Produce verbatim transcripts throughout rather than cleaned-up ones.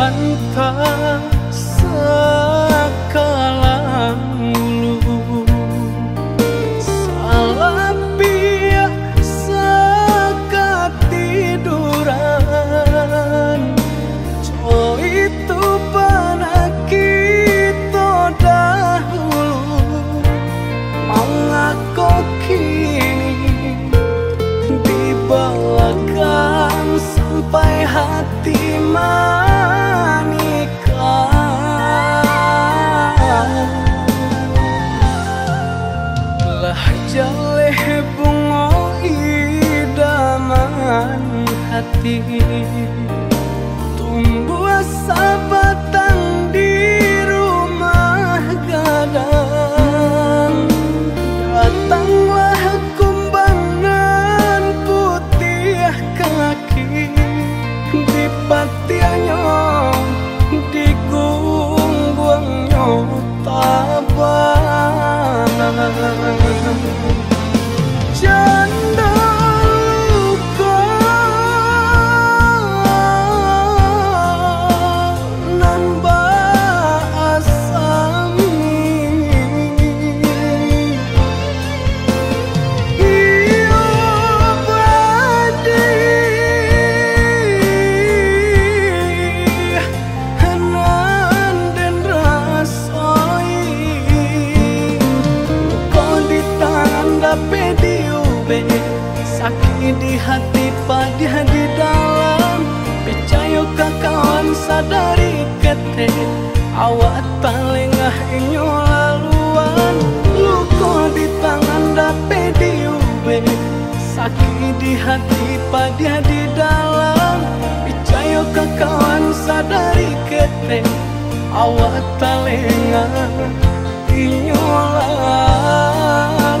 pantas sekalang dulu, salah biasa ketiduran. Oh itu pernah kita dahulu, mengakau kini dibelakang sampai hati mati. Jaleh bunga idaman hati, tumbuh sebatang di rumah gadang. Datanglah kumbangan putih kaki, di patianyo di gungguangnya tabah. Janda luka nan baasami, iyo badi nan den rasoi. Kau di tanda pedi sakit di hati pada di dalam, percaya kawan sadari kete awat paling ah inyo laluan. Luka di tangan dape diube, sakit di hati pada di dalam, percaya kawan sadari kete awat paling ah inyo laluan.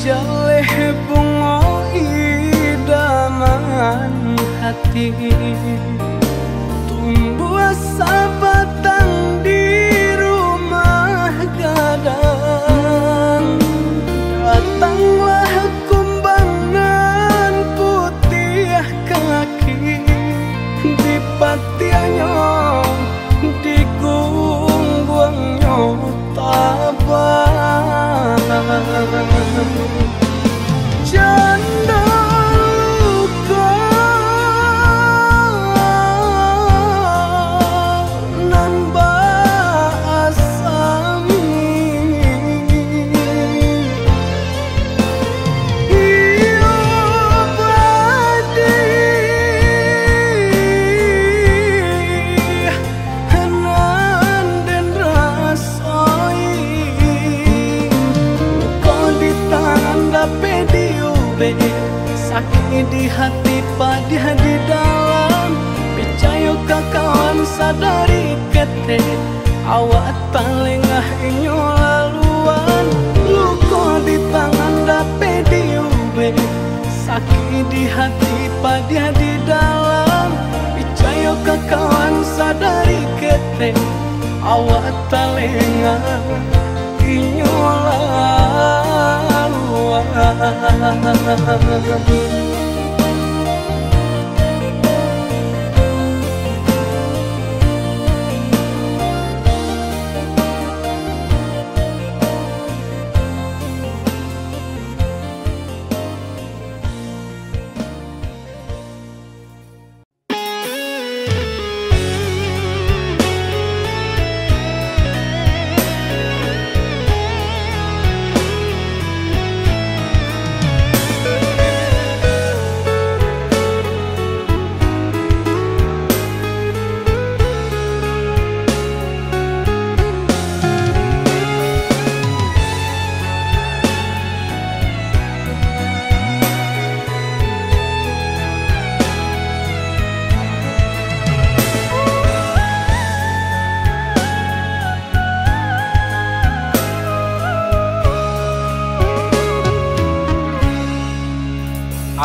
Jaleh bunga idaman hati, tumbuh sebatang di rumah gadang. Datanglah kumbangan putih kaki, di patianyo di gungguangnya tabah. Janda luka nan baasami, iyo badi nan den rasoi. Kau di tangan dape sakit di hati pada di dalam, percaya kawan sadari kete awat paling ah inyo laluan. Luka di tangan dape diube, sakit di hati pada di dalam, percaya kawan sadari kete awat paling ah inyo laluan.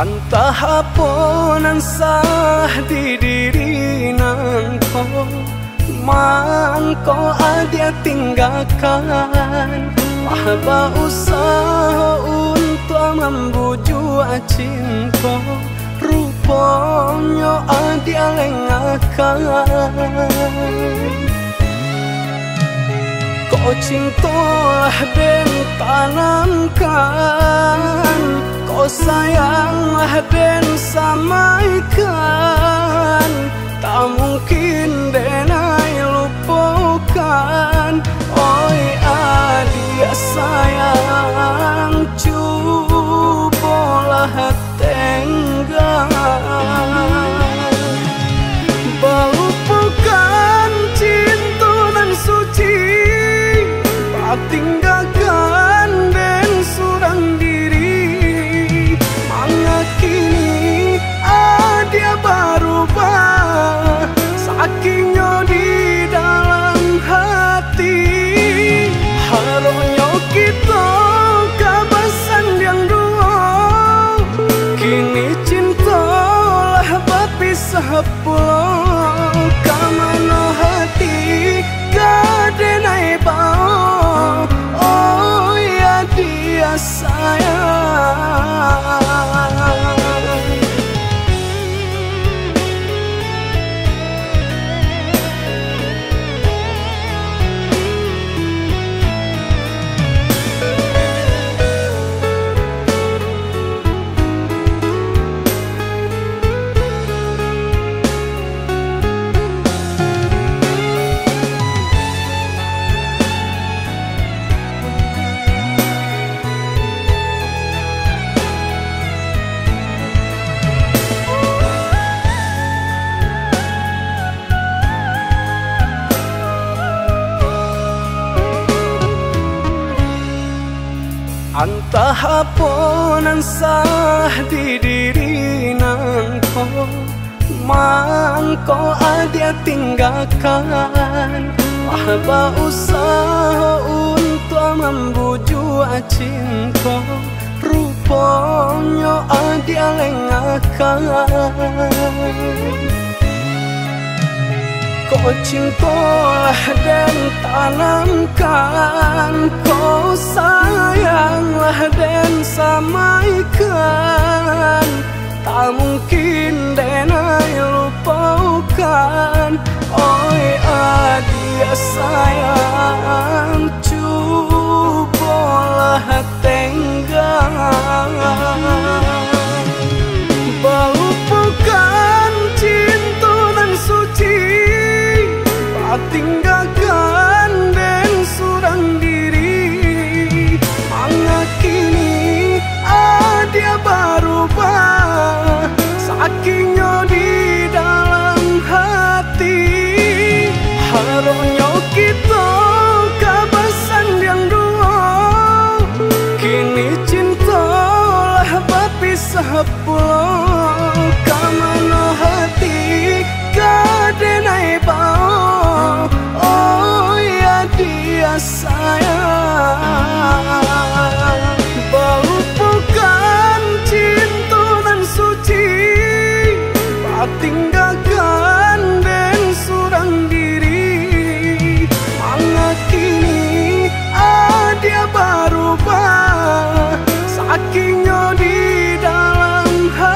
Antah haponan sah di diri nangko, mangko adia tinggalkan. Mahba usaha untuk membuju cinta, rupanya adia lengakan. Kau cintalah dan tanamkan, kau sayanglah dan samaikan. Tak mungkin denai lupakan, oi adia sayang, cubalah tenggang. Balupakan cinta dan suci, tinggalkan dan surang diri. Mengakini adia berubah, sakingnya di dalam hati. Harusnya kita kabasan yang dua, kini cintalah berpisah pulau. Kamana hati gadenai bau, sayang. Antah haponan sah di diri nangko, mangko adia tinggalkan. Mahba usaha untuk membuju cinta, rupanya adia lengakan. Kau cintalah dan tanamkan, kau sayanglah dan samaikan. Tak mungkin denai lupakan, oi adia sayang, cubalah tenggang. Balupakan cinta dan suci, tinggalkan dan surang diri. Mengakini adia berubah, sakingnya di dalam hati. Harusnya kita kabasan yang dua, kini cintalah berpisah pulau. Kamana hati gadenai bau, adia sayang. Balupakan cinta dan suci, tinggalkan dan surang diri. Mengakini adia berubah, sakingnya di dalam hati.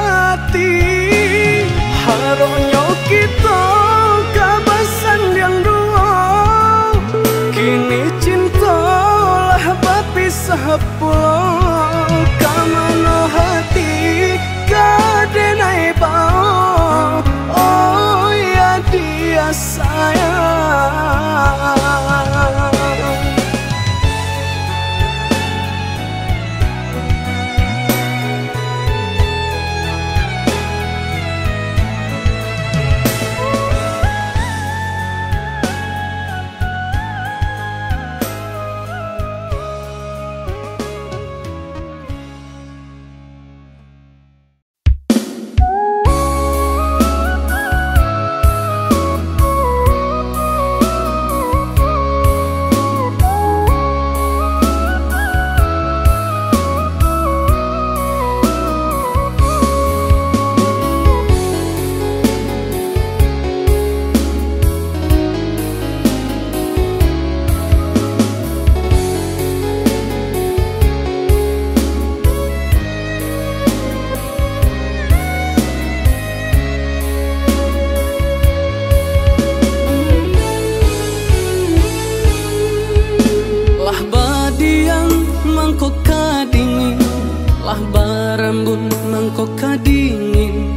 rambut mengkoka dingin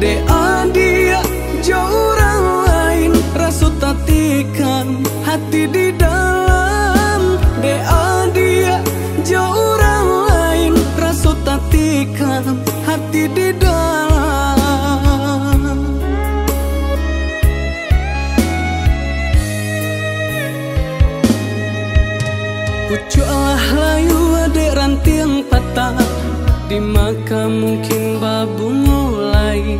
de adia jauh orang lain rasut tatikan hati di dalam de adia jauh orang lain rasut tatikan hati di dalam puculah layu ada ranting patah di maka mungkin babu mulai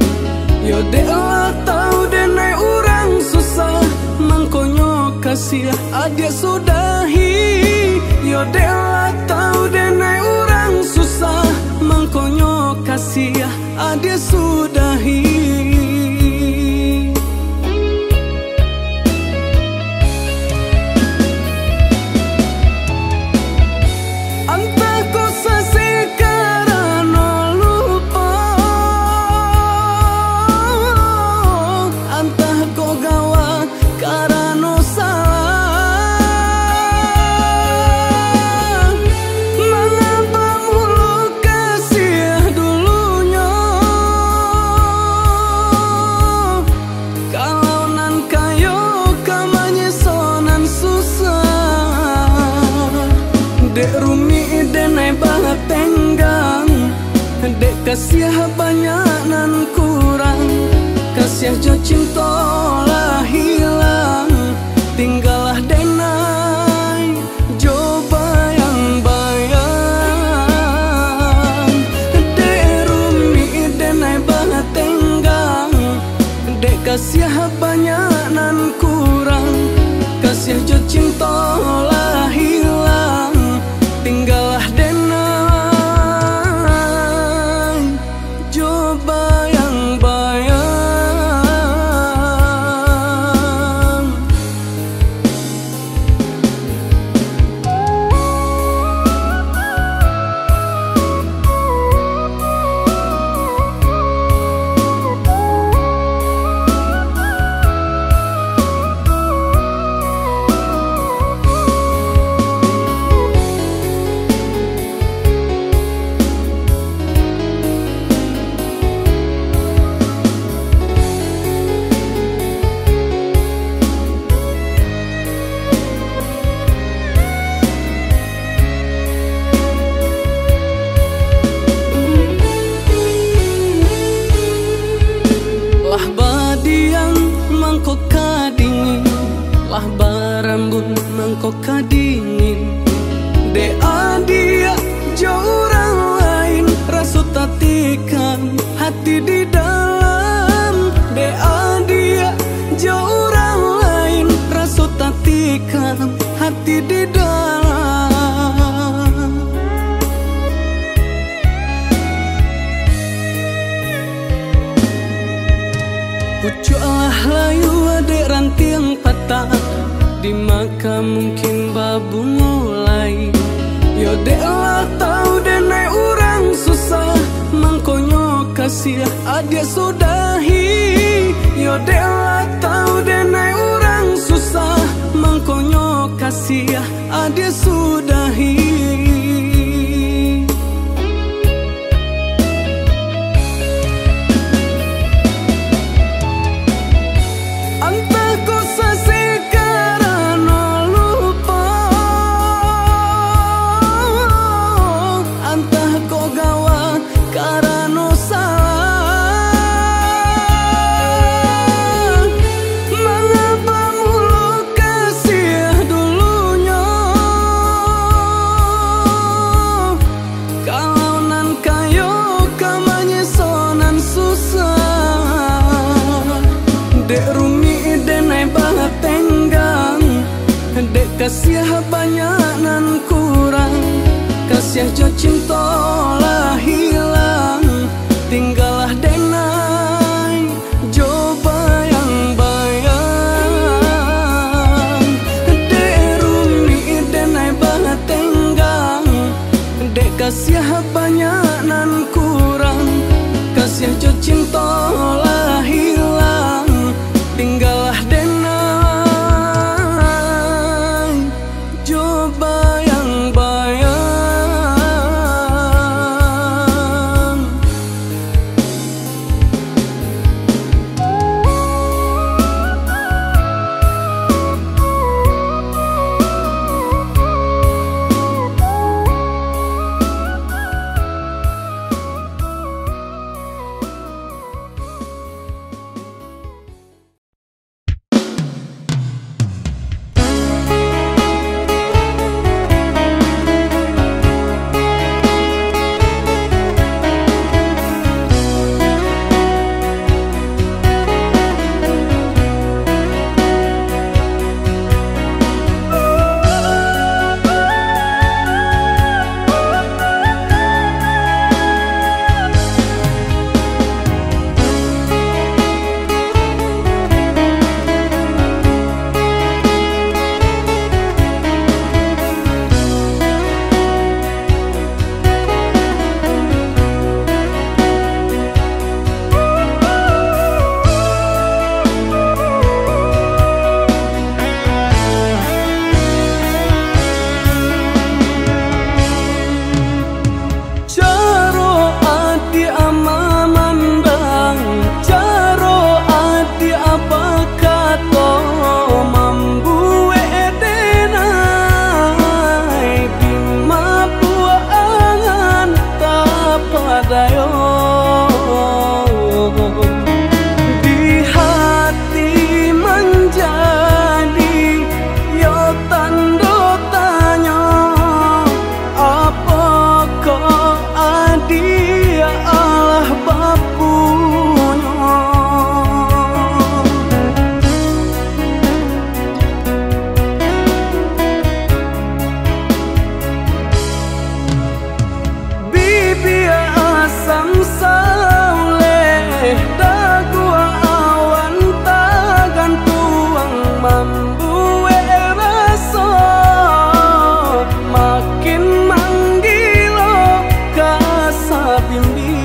yo dela tau denai orang susah mangkonyo kasih adik sudahi yo dela tau denai orang susah mangkonyo kasih adik sudahi. Kasih banyak nan kurang, kasih jauh cintolah hilang, tinggallah denai jauh bayang-bayang. Dek rumi denai banget tenggang, dek kasih banyak nan kurang, kasih jauh cintolah hilang, tinggallah denai. Mengkoka dingin de adia jauh orang lain rasut tatikan hati di dalam de adia jauh orang lain rasut tatikan hati di dalam puculah layu adik ranting patah di maka mungkin babu mulai yo dela tau denai orang susah mangkonyo kasih adik sudahi yo dela tau denai orang susah mangkonyo kasih adik sudahi. Kasih banyak nan kurang, kasih jauh cintolah hilang, tinggallah denai jauh bayang-bayang. Dek rumi denai banget tenggang, dek kasih banyak nan kurang, kasih jauh cintolah hilang, tinggallah denai. Bayang-bayang. Surabaya. Di hati menjadi yo tanda tanya, apakah adia Allah bapunya. Makin manggilo kasabimbi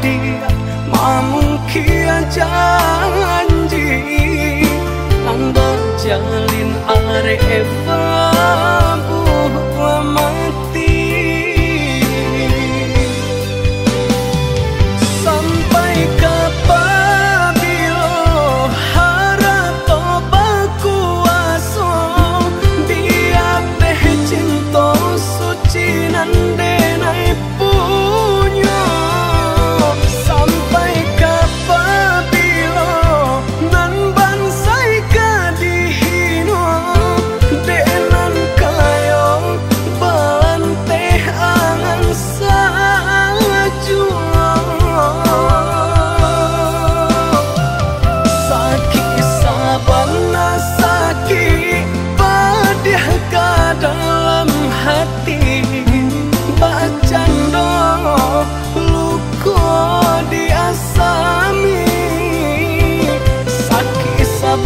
jadi, mamungkian janji lang berjalin areva buah mati. Sampai kapan bilo harato bakuaso dia teh cinta suci nande.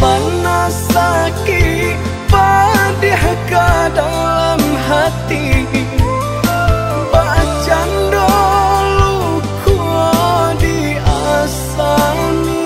Bana sakit pedih ke dalam hati, bacan doluku di asami.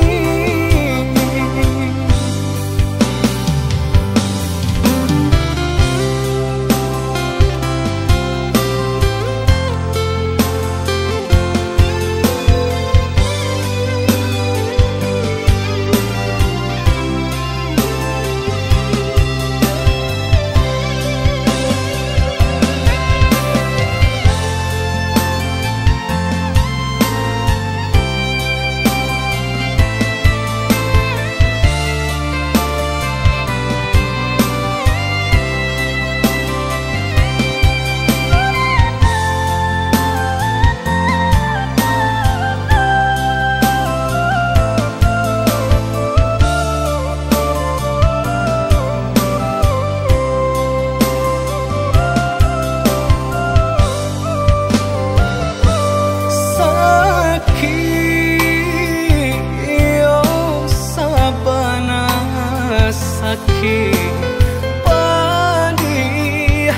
Pedih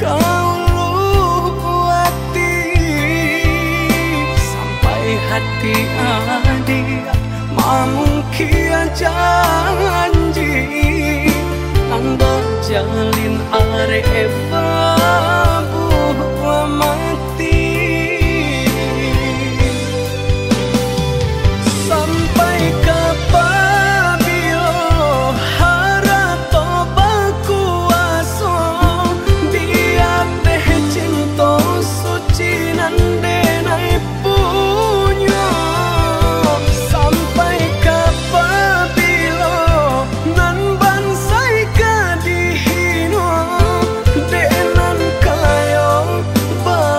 kau luati sampai hati adik mamungkian janji lang berjalin areva buah mati. Sampai kapan but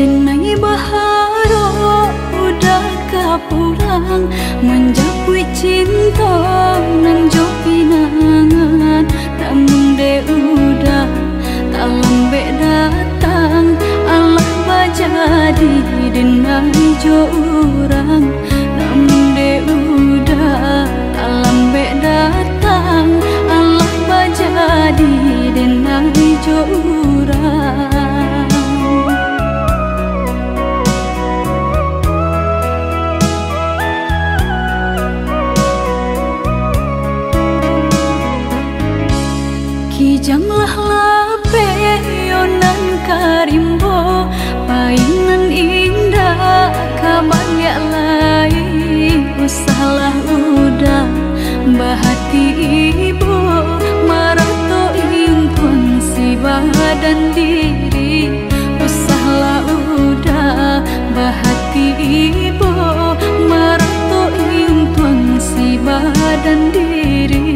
Din nangi baharo udah kapulang menjapui cinta nang jopinangan tamun de udah talam be datang Allah bajadi din nangi jo urang tamun de udah talam be datang Allah bajadi din nangi jo urang. Kijanglah lape yonan karimbo painan indah kabaya lain usahlah udah bahati ibu marato impun si badan diri usahlah udah bahati ibu marato impun si badan diri.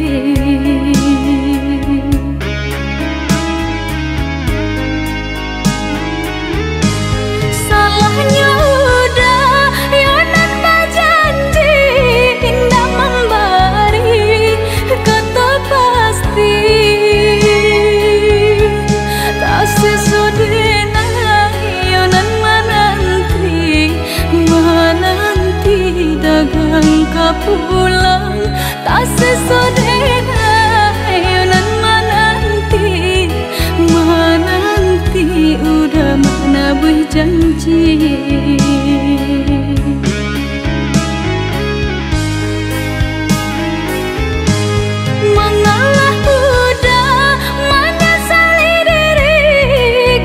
Pulang tak sesodena ayonan menanti menanti udah mana berjanji mengalah udah menyesali diri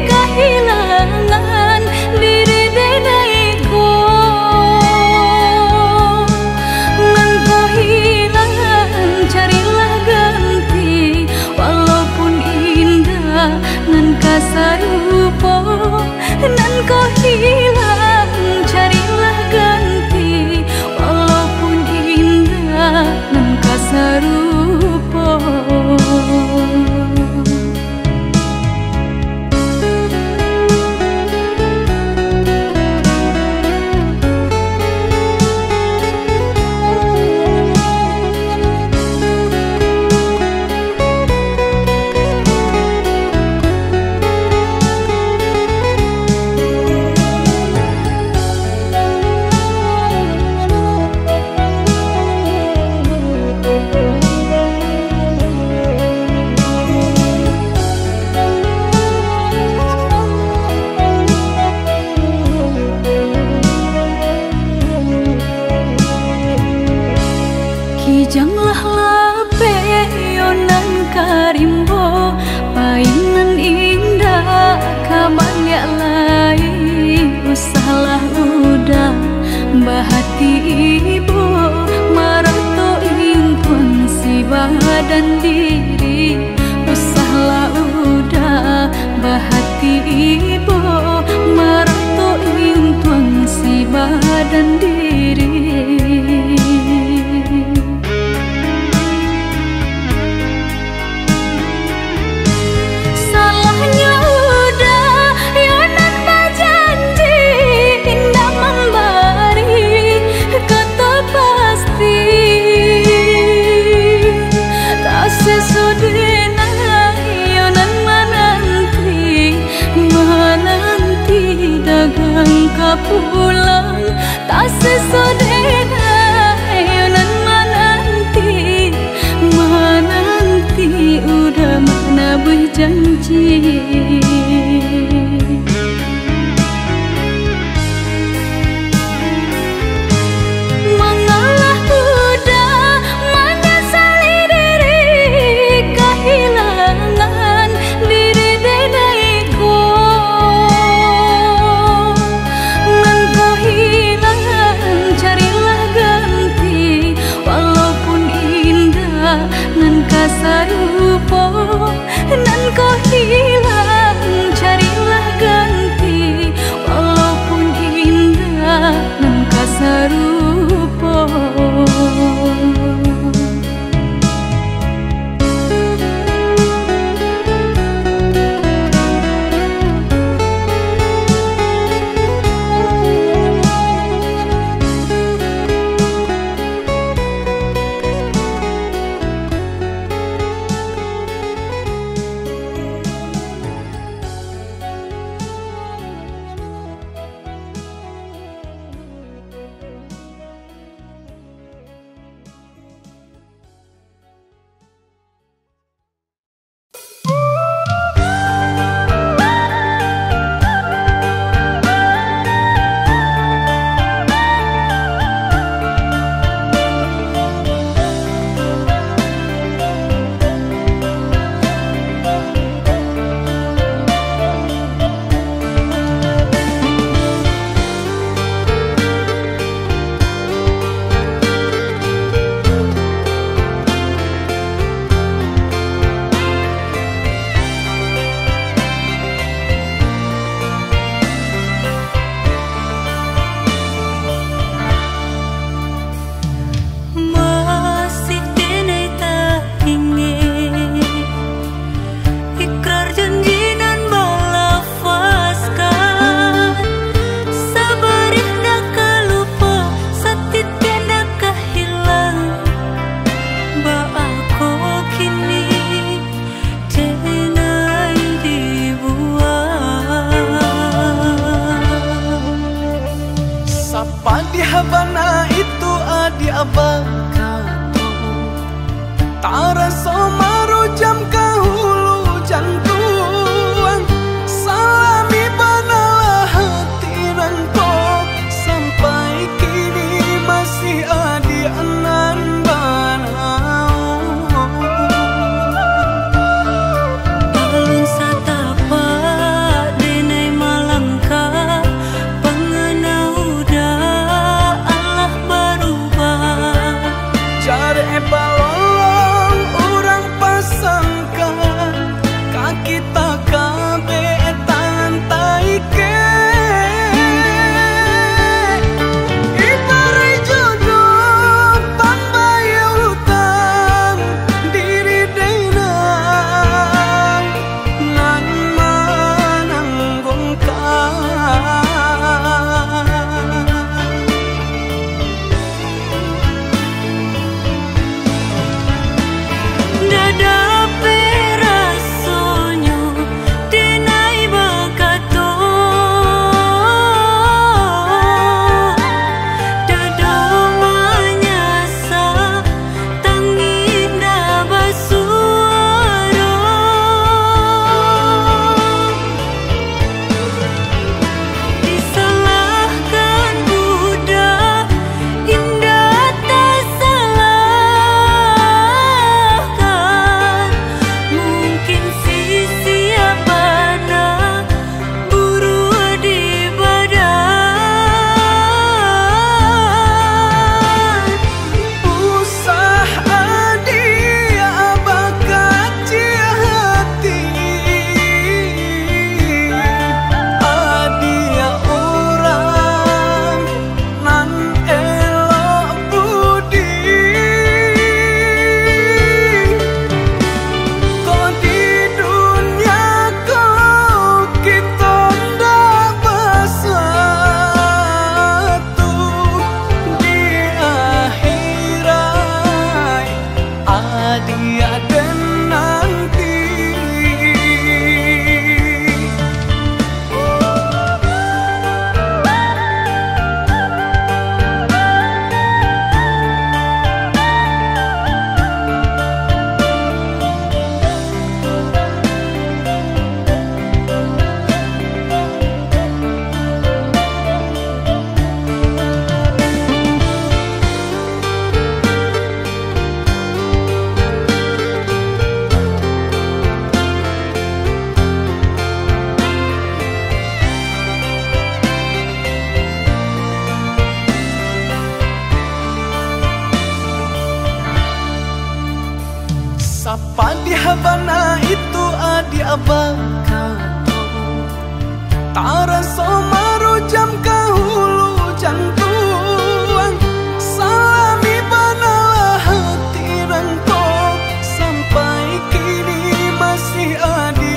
kehilangan diri denaiku. Nan kasarupo nan kau hilang carilah ganti walaupun indah nan kasarupo. Janganlah lape yonan karimbo painan indah kabaya lain usahlah udah bahati ibu marato impun si badan diri usahlah udah bahati ibu marato impun si badan diri. Pulang tak sesodena ayonan menanti menanti udah mana berjanji mengalah udah menyesali diri kehilangan diri denaiku. Nan kasarupo nan kau hilang Havana itu adi abakato tara somaro jam kahulu jantuang salami banalah hati ranto sampai kini masih adi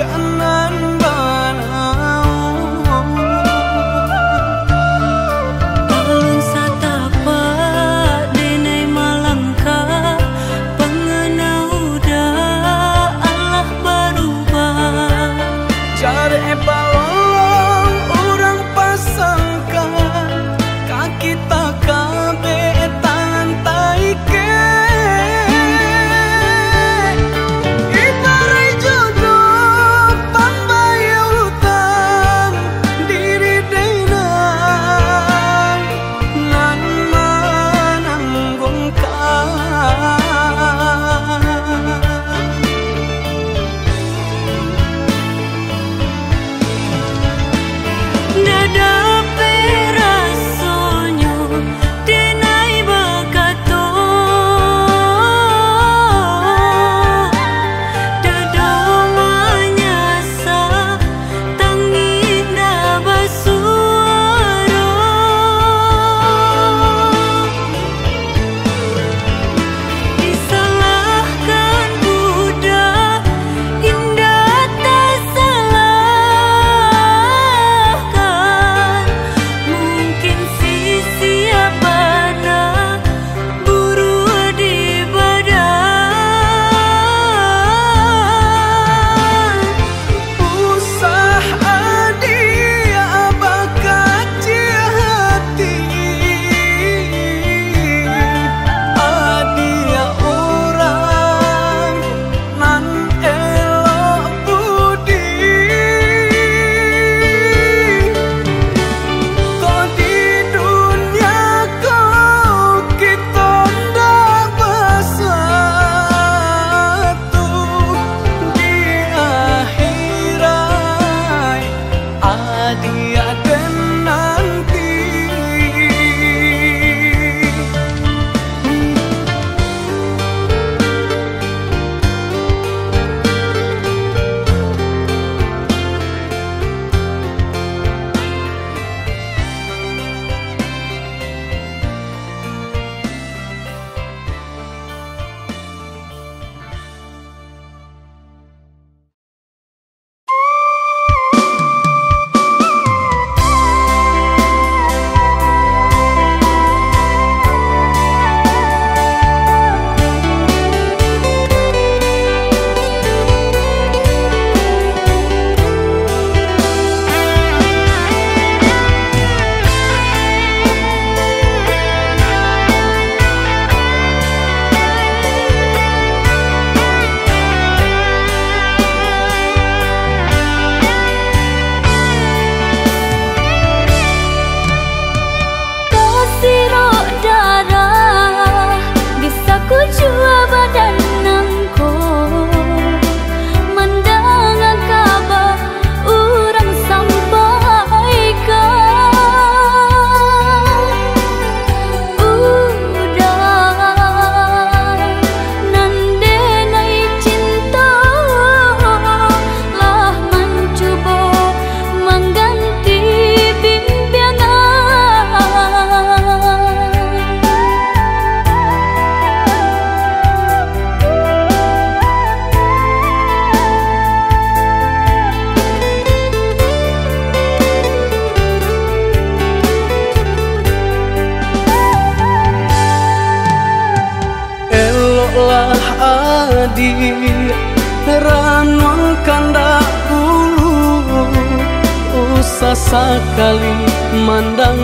Sakali mandang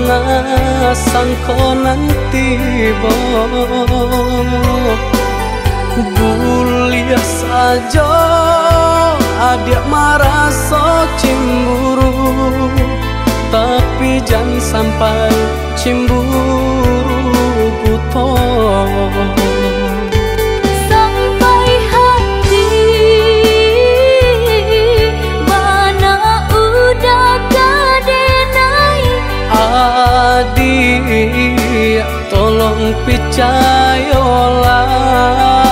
asang ko nanti bo gulia saja adik merasa cemburu tapi jangan sampai cemburu buto. Adik tolong picayolah.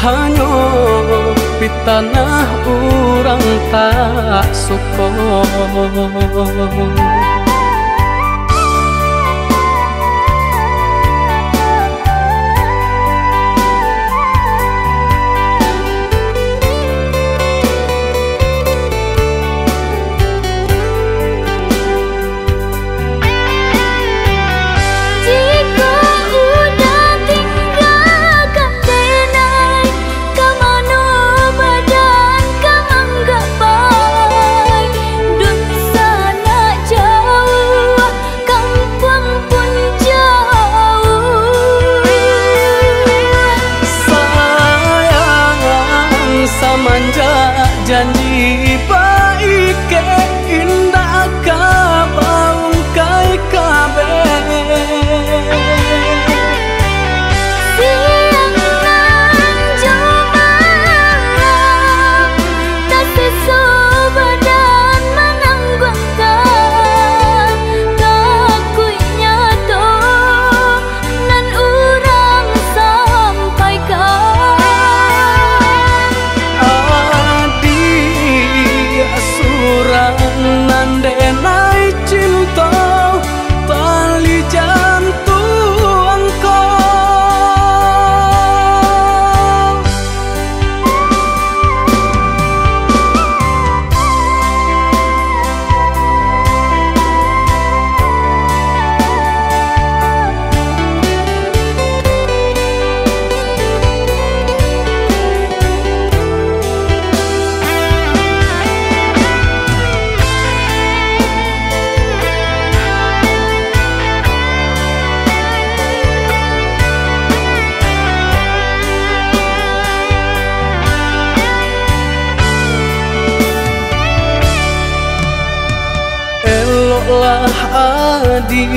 hanyo pitanah urang tak sukong. Janji baik ke indah kabau kai kabe. Siang nan coba tak sesuai dan menangguhkan kakunya tuh nan urang sampaikan. Nandenai cinta tali jantung kau. Lah adi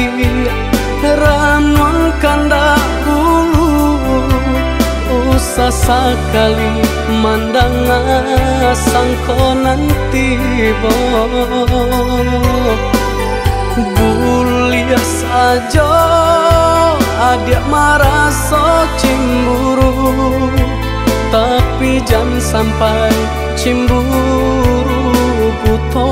ranuang kandak bulu usah sekali mandang sangko nanti bo bulias aja adik marasa cemburu tapi jangan sampai cemburu buto.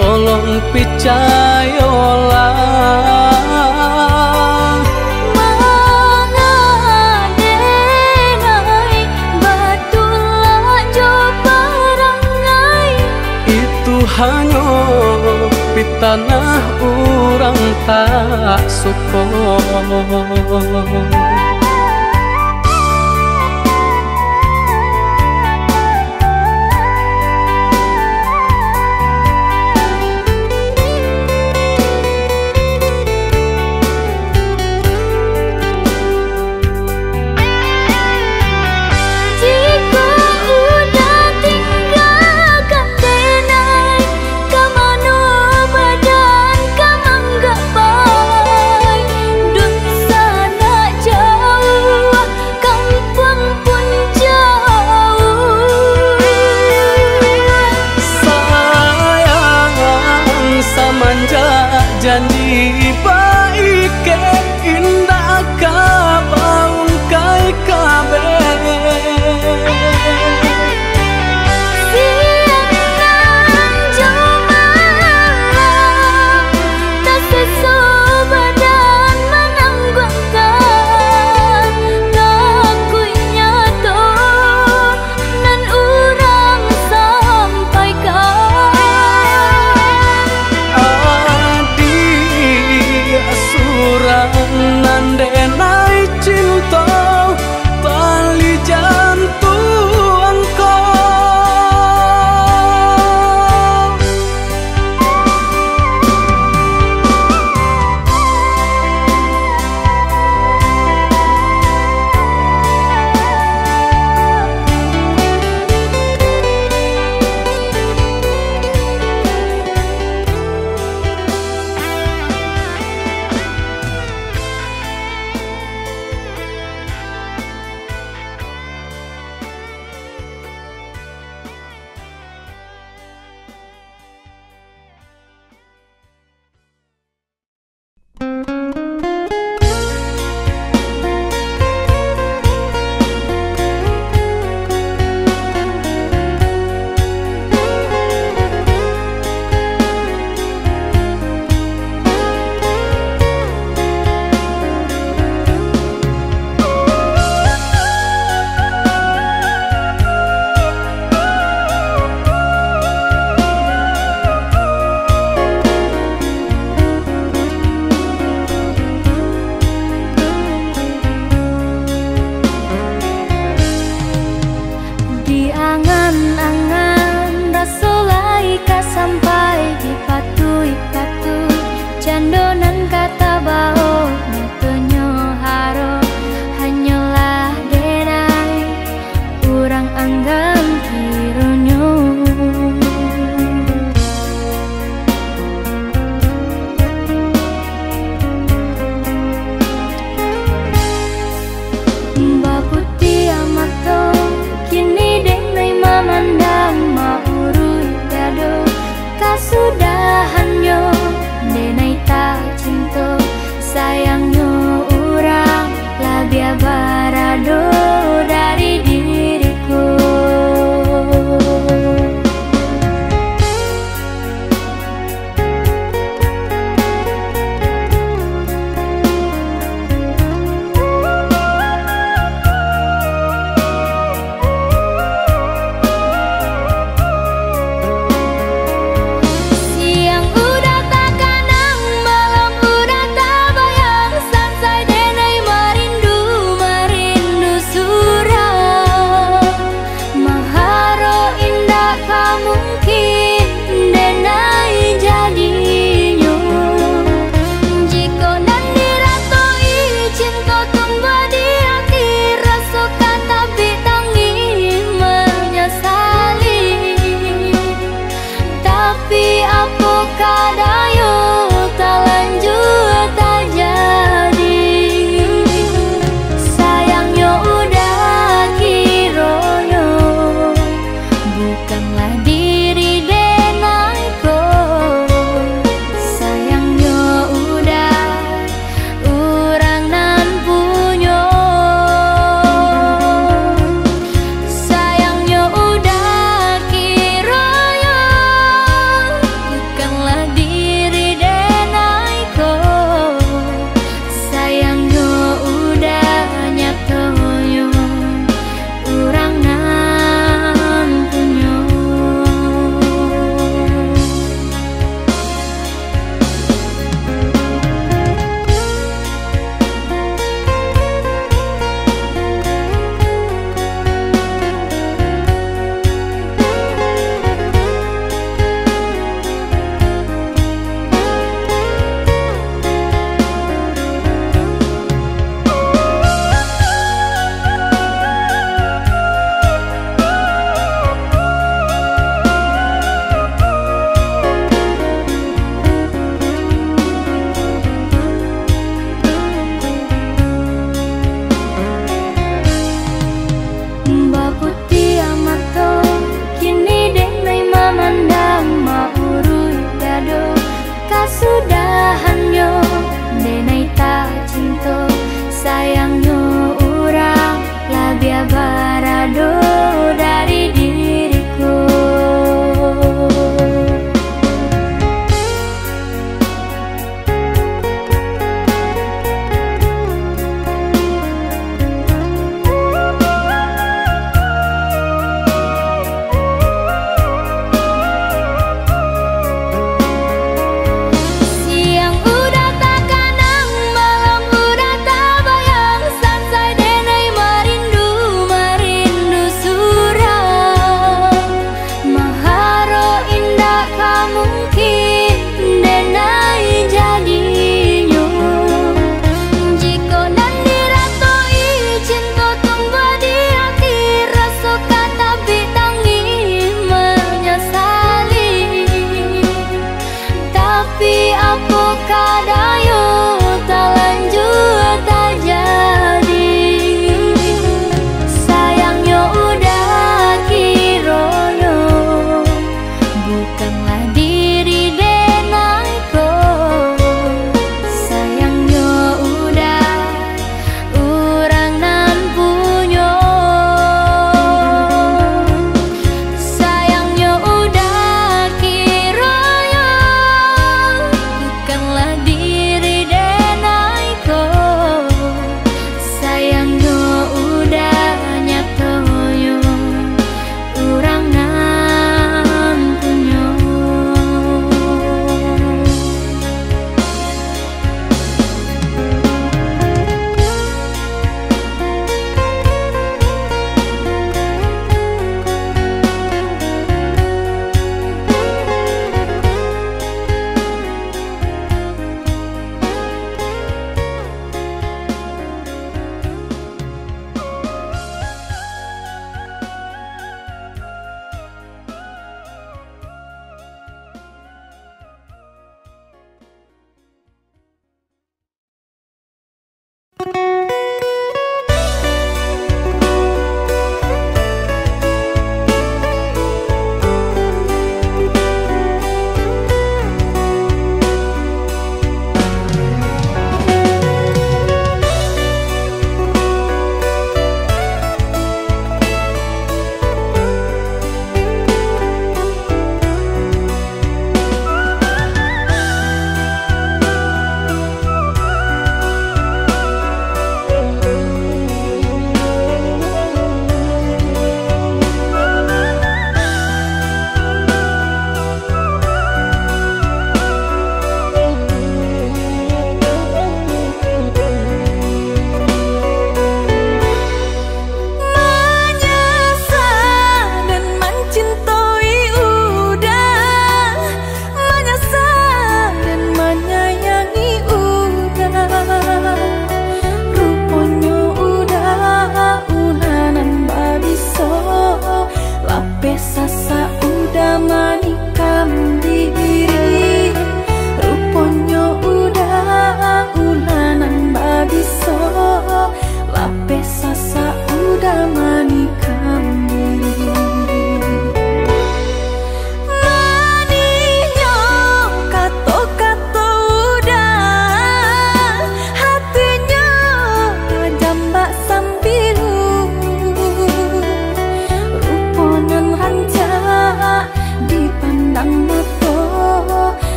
Tolong picayolah mengadengai batulah coba rangai. Itu hanya pitanah urang tak sukong. Jauh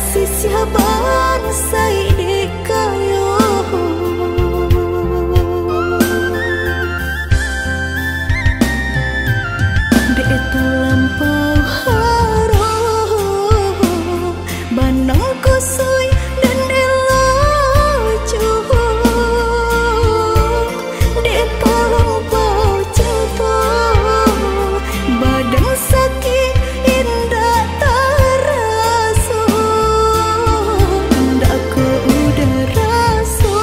kasih siapa saya dikayu de itu lampau haru banangku soy dan deloju de palong pau cinta badang sakit indah terasa indah ku udah rasa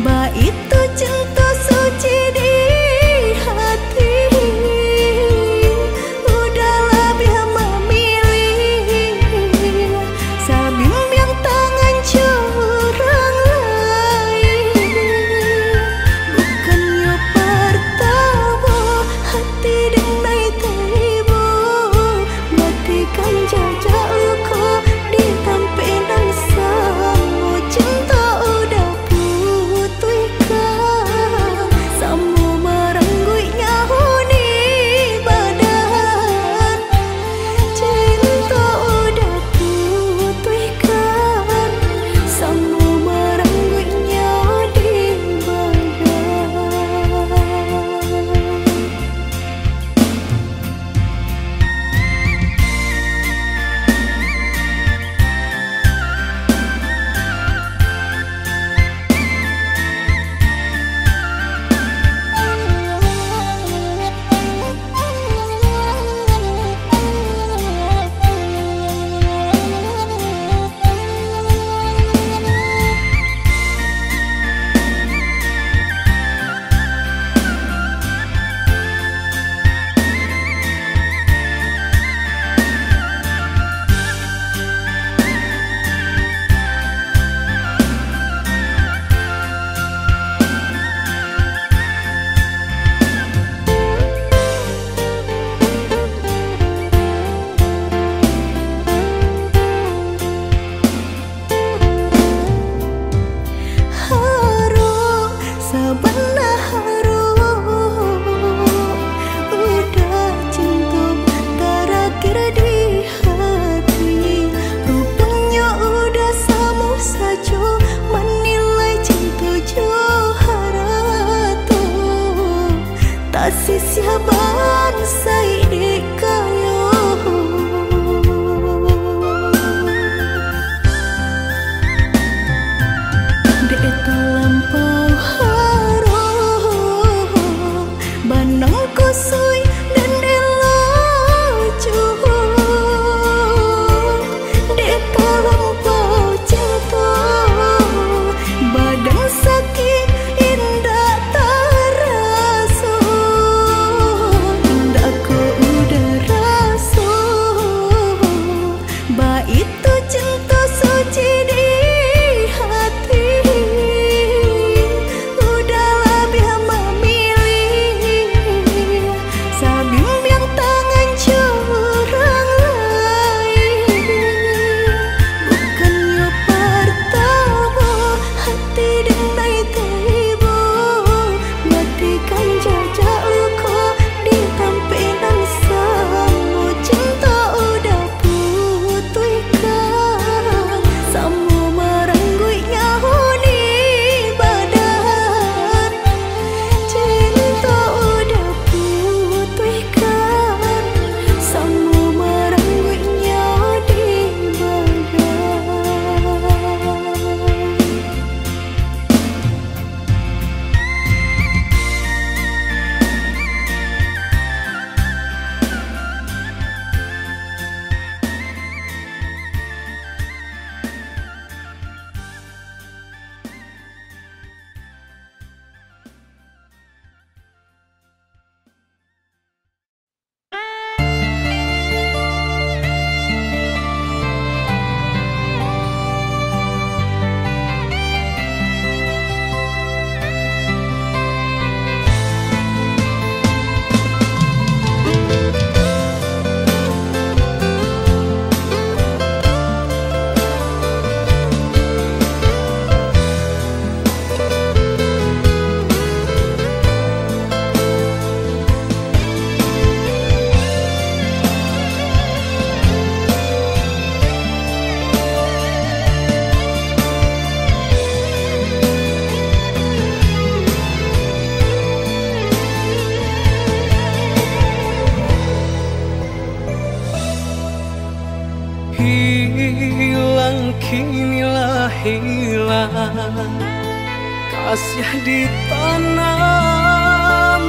ba itu cinta suci di hati udah lebih memilih sabim yang tangan curang lain bukannya pertama hati denai tibu matikan jajak luka di tampinan samu cinta udah putuhkan samu merenggut nyahu di badan cinta udah putuhkan samu merenggut nyahu di badan. Kasih sihaban saya dikayu de itu lampau haru banangku soy dan deloju de palampau cinta badang sakit indah terasa indah ku udah rasa ba itu cinta suci di hati udah lebih memilih kinilah hilang, kasih ditanam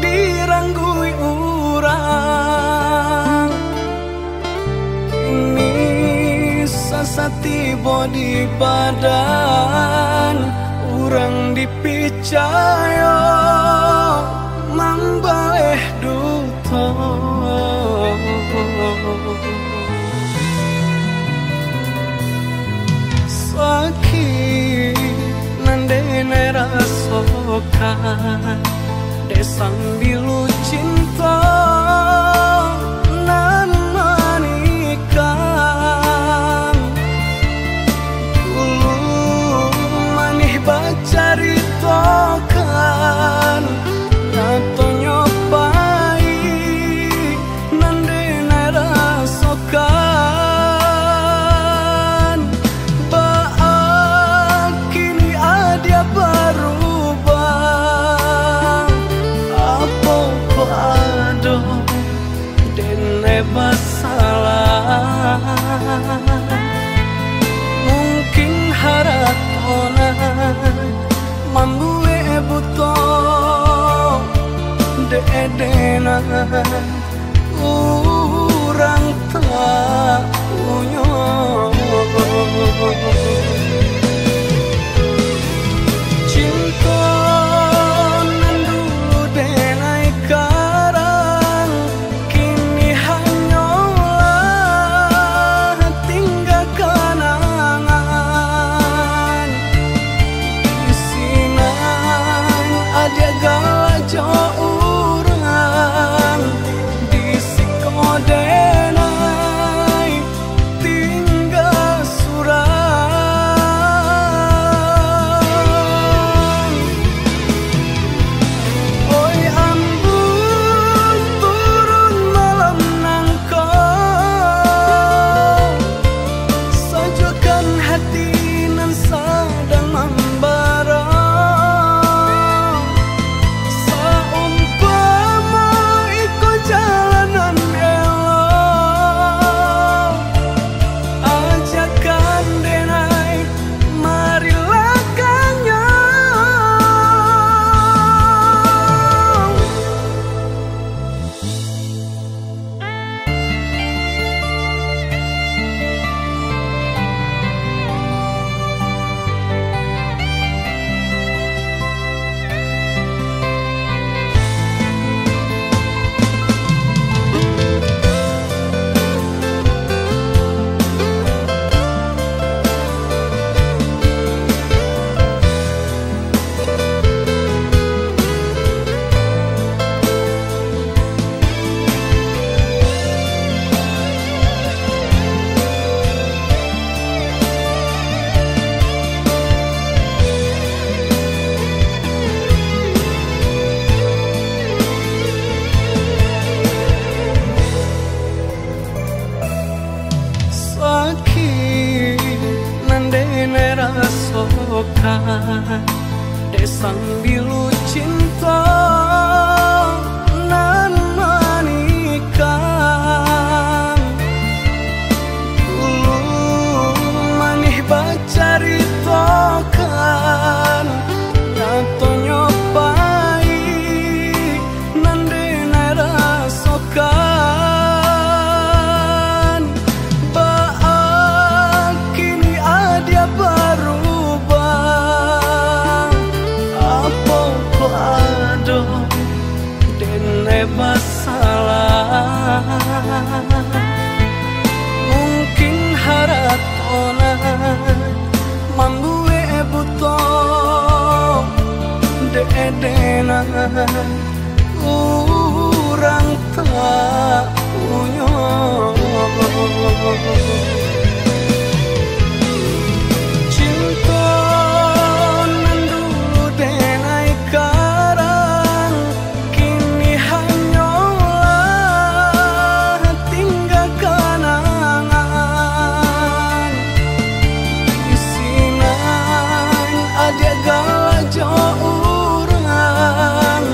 diranggui urang. Kini sasati bodi badan urang dipicayo mambaleh duto. Sakit nandene rasokan desang bilu cinta nan manikang. Dulu manih bacaritokan nato nyopai nandene rasokan. Mungkin harap orang mambue butuh dedenan urang tak unyo. Cinta nandu denai karang kini hanyalah tinggal kenangan. Di sinan ada galajo urang di sikodeng. Desang bilu cinta nan manikang. Dulu manih bacaritokan nato nyopai nandene rasokan. Masalah mungkin harap orang mambue butuh dedenan urang tak unyo. Cinta nandu denai karang kini dia galajo urang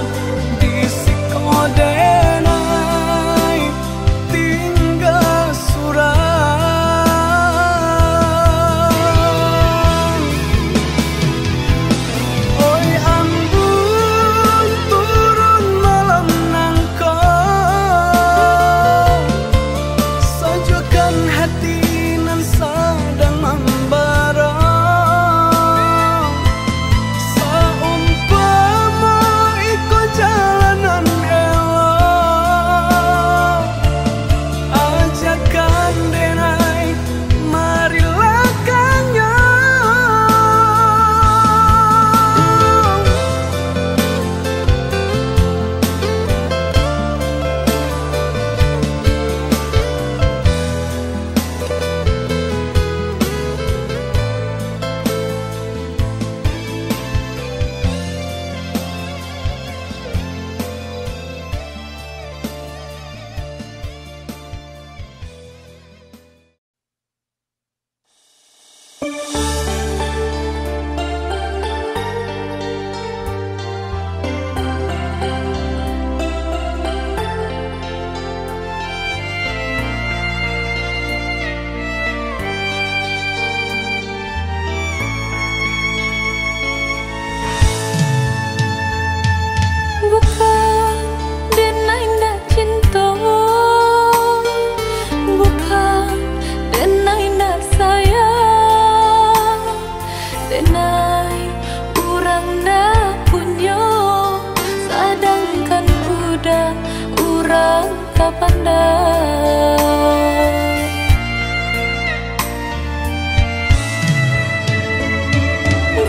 mata pandang.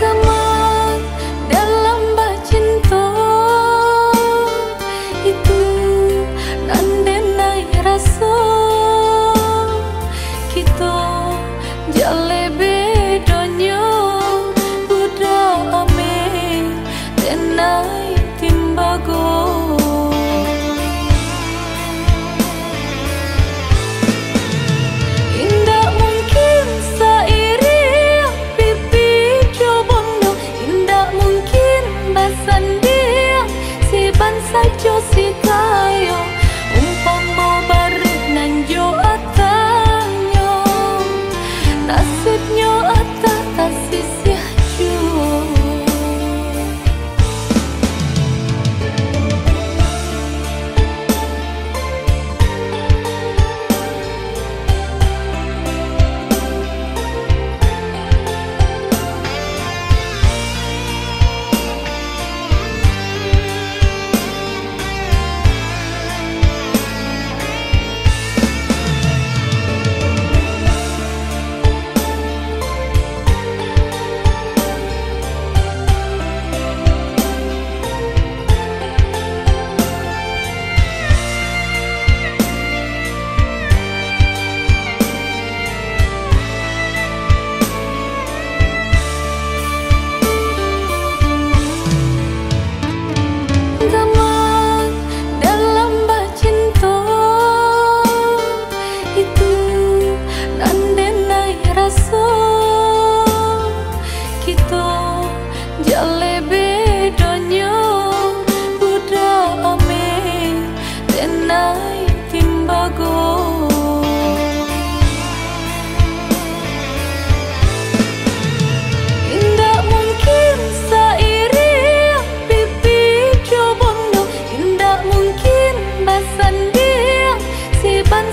Gamang dalam bacinto itu nandenai rasa kita jale bedonyo budak ame tenai timbago. Sajo si kayo umpama barut nanjo atanyo nasudnyo atas tasisih ju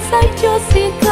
Sajo si